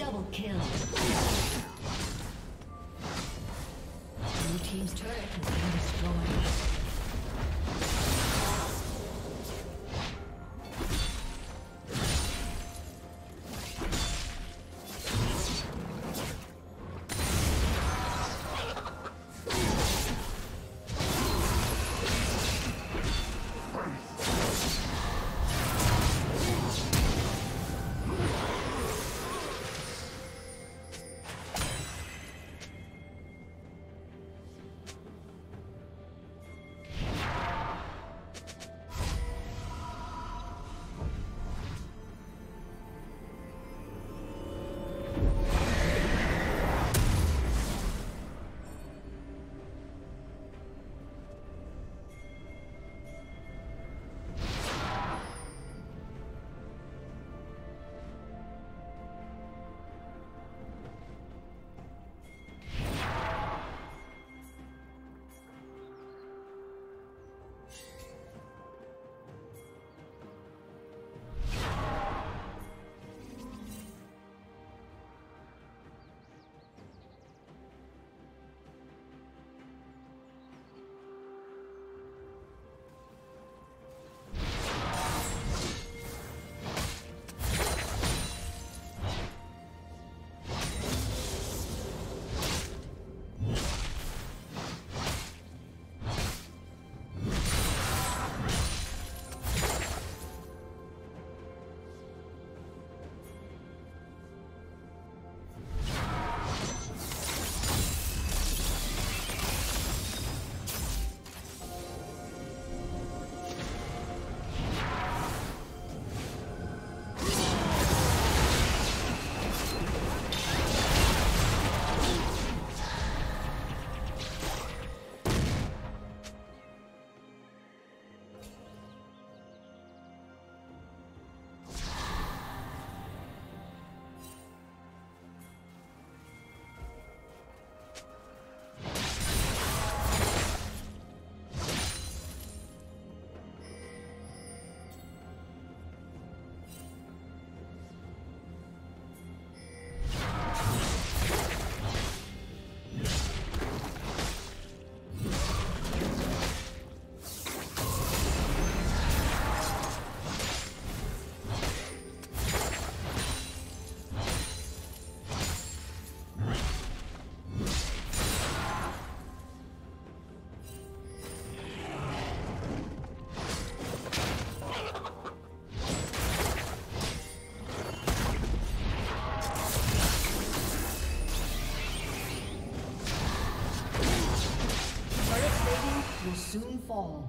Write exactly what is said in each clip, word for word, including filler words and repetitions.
Double kill. Blue team's turret has been destroyed. Soon fall.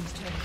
team's turret has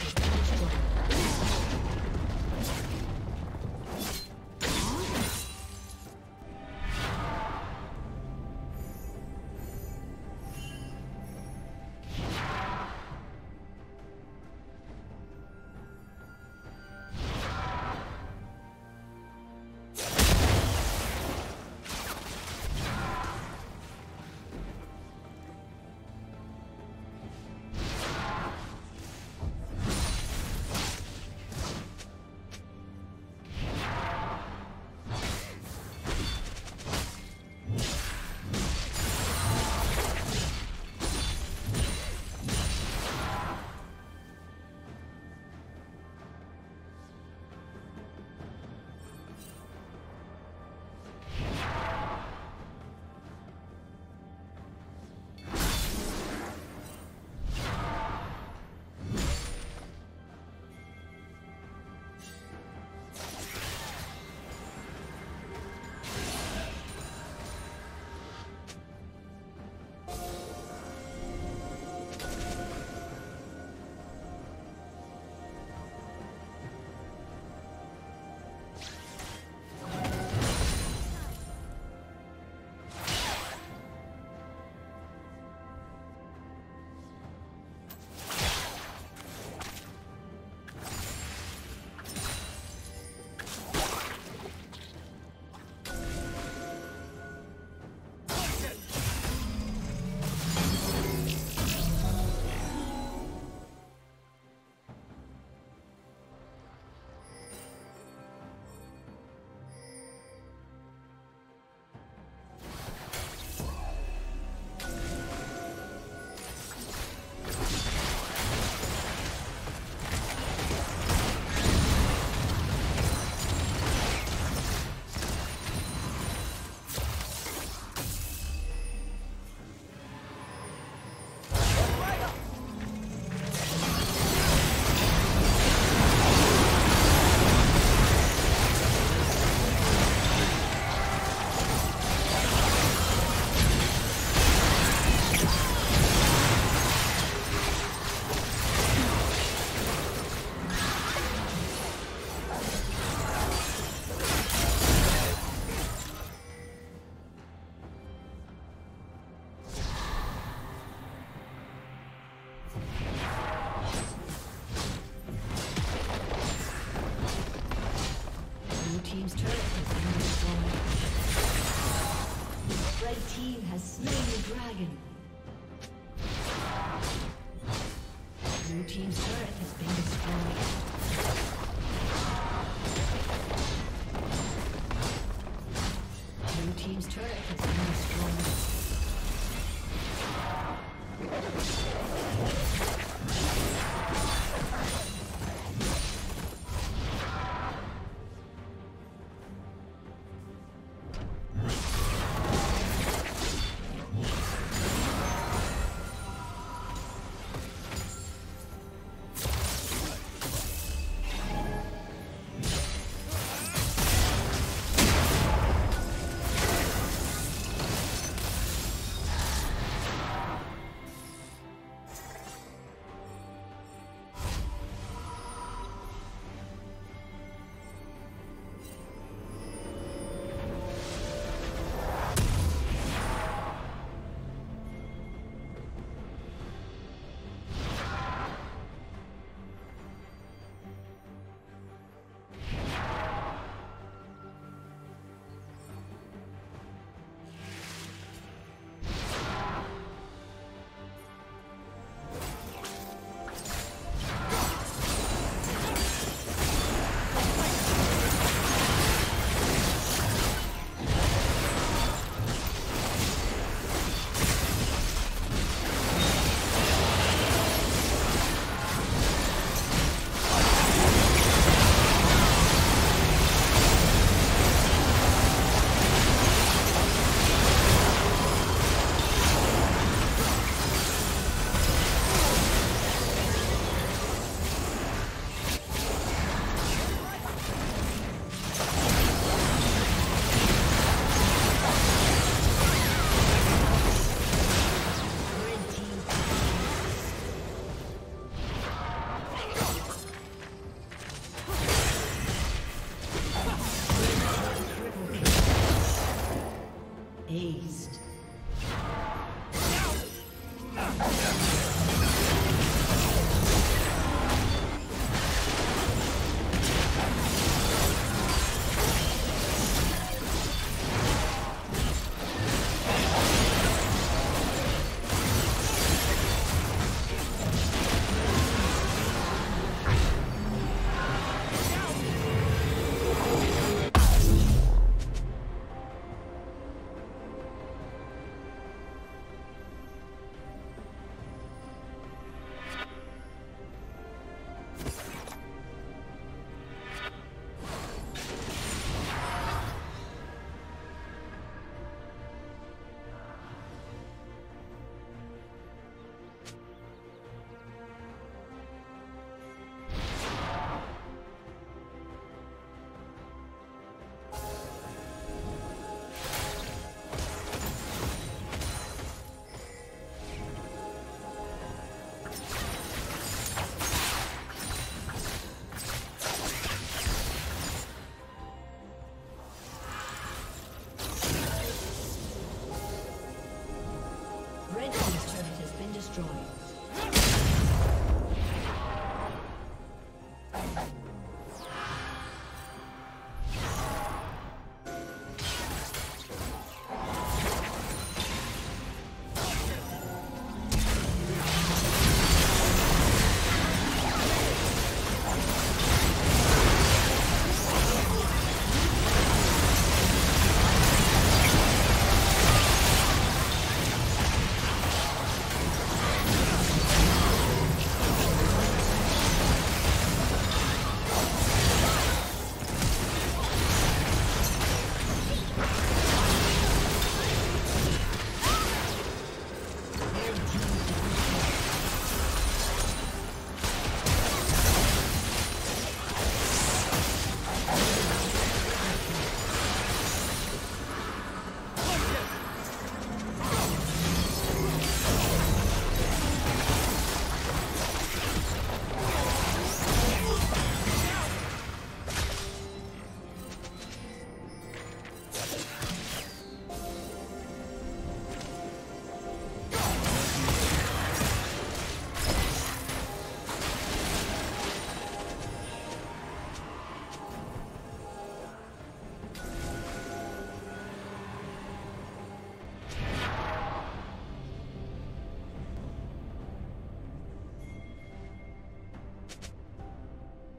been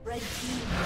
Red team.